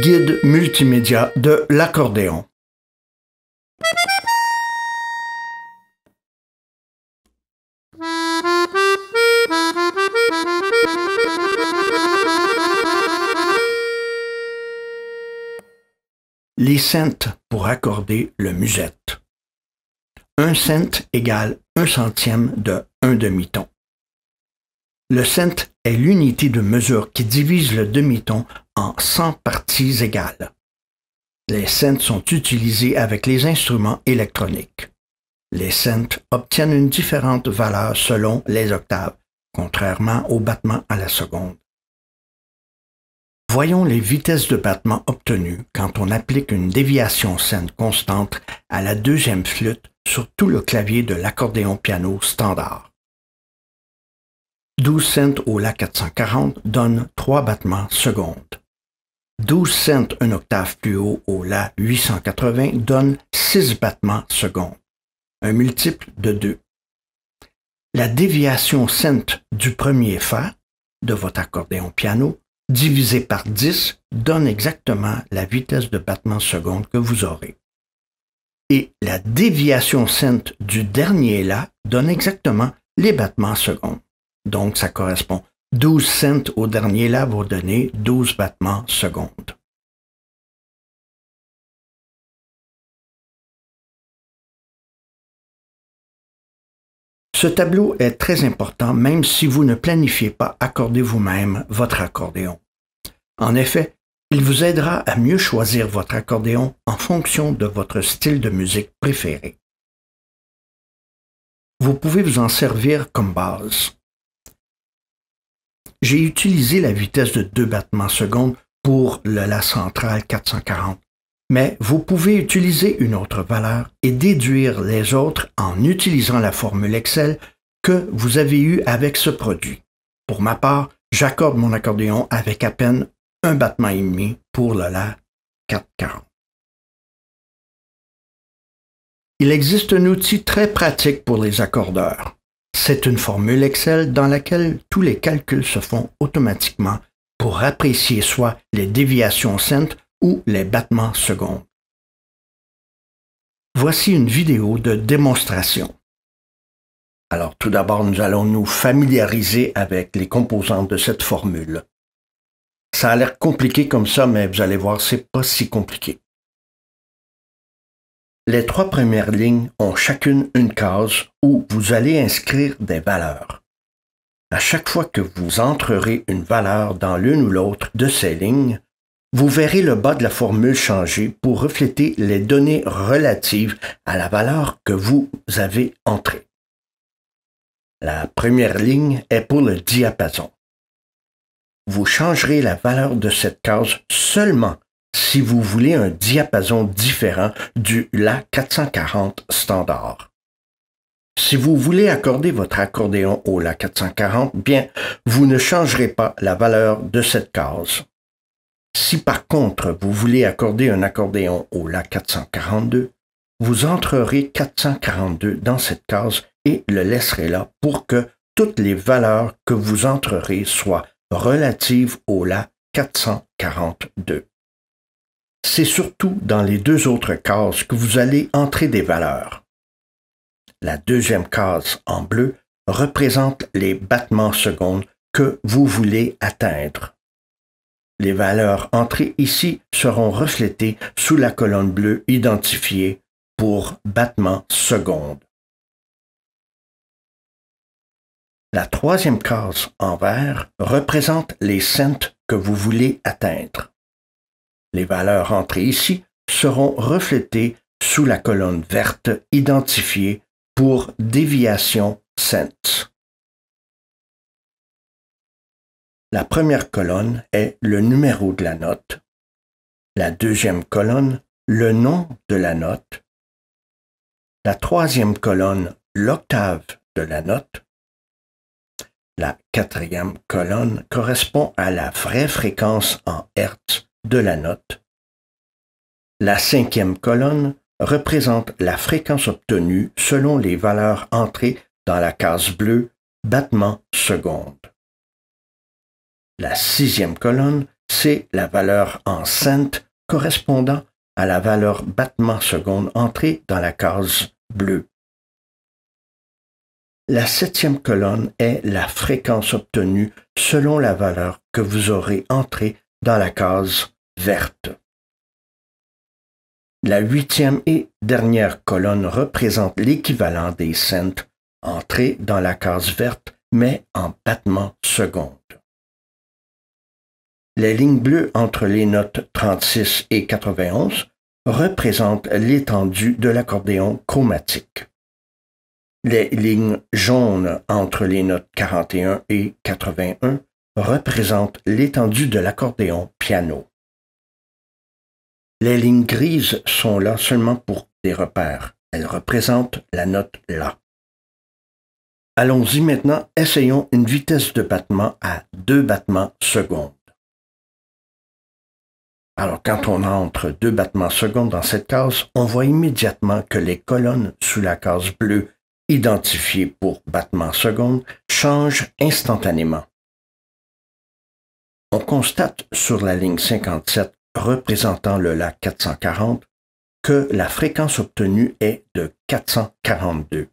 guide multimédia de l'accordéon. Les cents pour accorder le musette. 1 cent égale 1 centième de 1 demi-ton. Le cent est l'unité de mesure qui divise le demi-ton en 100 parties égales. Les cents sont utilisés avec les instruments électroniques. Les cents obtiennent une différente valeur selon les octaves, contrairement aux battements à la seconde. Voyons les vitesses de battement obtenues quand on applique une déviation cent constante à la deuxième flûte sur tout le clavier de l'accordéon piano standard. 12 cents au La440 donne 3 battements secondes. 12 cents une octave plus haut au La880 donne 6 battements secondes, un multiple de 2. La déviation cent du premier fa de votre accordéon piano divisé par 10 donne exactement la vitesse de battement seconde que vous aurez. Et la déviation cent du dernier La donne exactement les battements secondes. Donc ça correspond 12 cents au dernier La va donner 12 battements secondes. Ce tableau est très important même si vous ne planifiez pas accorder vous-même votre accordéon. En effet, il vous aidera à mieux choisir votre accordéon en fonction de votre style de musique préféré. Vous pouvez vous en servir comme base. J'ai utilisé la vitesse de 2 battements secondes pour le La central 440. Mais vous pouvez utiliser une autre valeur et déduire les autres en utilisant la formule Excel que vous avez eue avec ce produit. Pour ma part, j'accorde mon accordéon avec à peine 1 battement et demi pour le La 440. Il existe un outil très pratique pour les accordeurs. C'est une formule Excel dans laquelle tous les calculs se font automatiquement pour apprécier soit les déviations cent ou les battements secondes. Voici une vidéo de démonstration. Alors tout d'abord, nous allons nous familiariser avec les composantes de cette formule. Ça a l'air compliqué comme ça, mais vous allez voir, c'est pas si compliqué. Les 3 premières lignes ont chacune une case où vous allez inscrire des valeurs. À chaque fois que vous entrerez une valeur dans l'une ou l'autre de ces lignes, vous verrez le bas de la formule changer pour refléter les données relatives à la valeur que vous avez entrée. La première ligne est pour le diapason. Vous changerez la valeur de cette case seulement si vous voulez un diapason différent du La 440 standard. Si vous voulez accorder votre accordéon au La 440, bien, vous ne changerez pas la valeur de cette case. Si par contre vous voulez accorder un accordéon au La 442, vous entrerez 442 dans cette case et le laisserez là pour que toutes les valeurs que vous entrerez soient relatives au La 442. C'est surtout dans les 2 autres cases que vous allez entrer des valeurs. La deuxième case en bleu représente les battements secondes que vous voulez atteindre. Les valeurs entrées ici seront reflétées sous la colonne bleue identifiée pour battements secondes. La troisième case en vert représente les cents que vous voulez atteindre. Les valeurs entrées ici seront reflétées sous la colonne verte identifiée pour déviation cent. La première colonne est le numéro de la note, la deuxième colonne, le nom de la note, la troisième colonne, l'octave de la note, la quatrième colonne correspond à la vraie fréquence en Hertz de la note, la cinquième colonne représente la fréquence obtenue selon les valeurs entrées dans la case bleue battement seconde. La sixième colonne, c'est la valeur en cents correspondant à la valeur battements secondes entrée dans la case bleue. La septième colonne est la fréquence obtenue selon la valeur que vous aurez entrée dans la case verte. La huitième et dernière colonne représente l'équivalent des cents entrés dans la case verte, mais en battements secondes. Les lignes bleues entre les notes 36 et 91 représentent l'étendue de l'accordéon chromatique. Les lignes jaunes entre les notes 41 et 81 représentent l'étendue de l'accordéon piano. Les lignes grises sont là seulement pour des repères. Elles représentent la note La. Allons-y maintenant, essayons une vitesse de battement à 2 battements secondes. Alors, quand on entre 2 battements secondes dans cette case, on voit immédiatement que les colonnes sous la case bleue identifiées pour battements secondes changent instantanément. On constate sur la ligne 57, représentant le La 440, que la fréquence obtenue est de 442.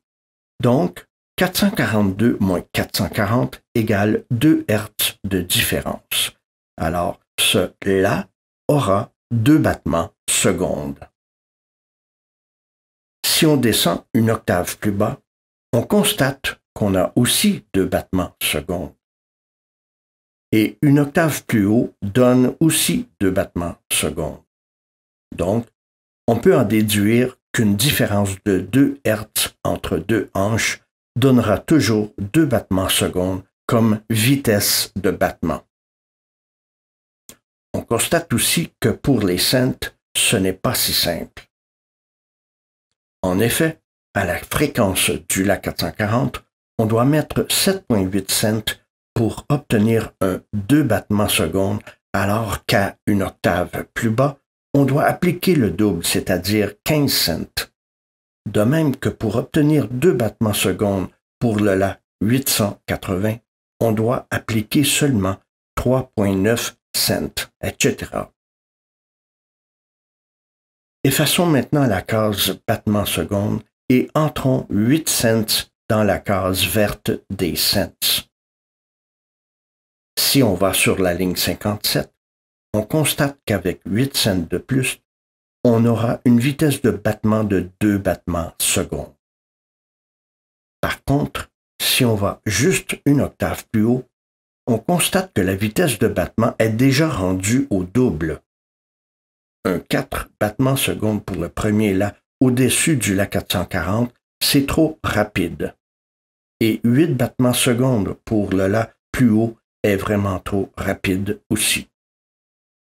Donc, 442 moins 440 égale 2 Hz de différence. Alors, ce La aura 2 battements secondes. Si on descend une octave plus bas, on constate qu'on a aussi 2 battements secondes. Et une octave plus haut donne aussi 2 battements secondes. Donc, on peut en déduire qu'une différence de 2 Hz entre deux hanches donnera toujours 2 battements secondes comme vitesse de battement. On constate aussi que pour les cents, ce n'est pas si simple. En effet, à la fréquence du La 440, on doit mettre 7,8 cents pour obtenir un 2 battements secondes, alors qu'à une octave plus bas, on doit appliquer le double, c'est-à-dire 15 cents. De même que pour obtenir 2 battements secondes pour le La 880, on doit appliquer seulement 3,9 cents, etc. Effaçons maintenant la case battements secondes et entrons 8 cents dans la case verte des cents. Si on va sur la ligne 57, on constate qu'avec 8 cents de plus, on aura une vitesse de battement de 2 battements secondes. Par contre, si on va juste une octave plus haut, on constate que la vitesse de battement est déjà rendue au double. Un 4 battements secondes pour le premier La au-dessus du La 440, c'est trop rapide. Et 8 battements secondes pour le La plus haut est vraiment trop rapide aussi.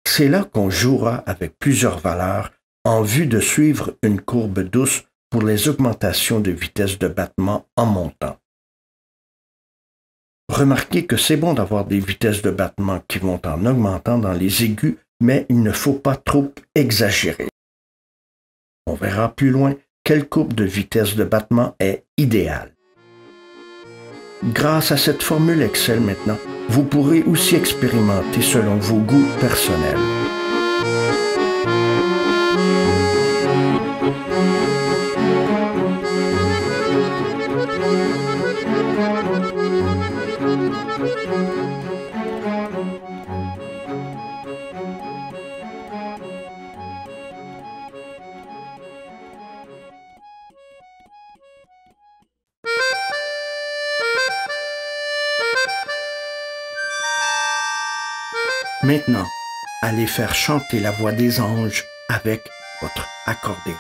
C'est là qu'on jouera avec plusieurs valeurs en vue de suivre une courbe douce pour les augmentations de vitesse de battement en montant. Remarquez que c'est bon d'avoir des vitesses de battement qui vont en augmentant dans les aigus, mais il ne faut pas trop exagérer. On verra plus loin quelle courbe de vitesse de battement est idéale. Grâce à cette formule Excel maintenant, vous pourrez aussi expérimenter selon vos goûts personnels. Maintenant, allez faire chanter la voix des anges avec votre accordéon.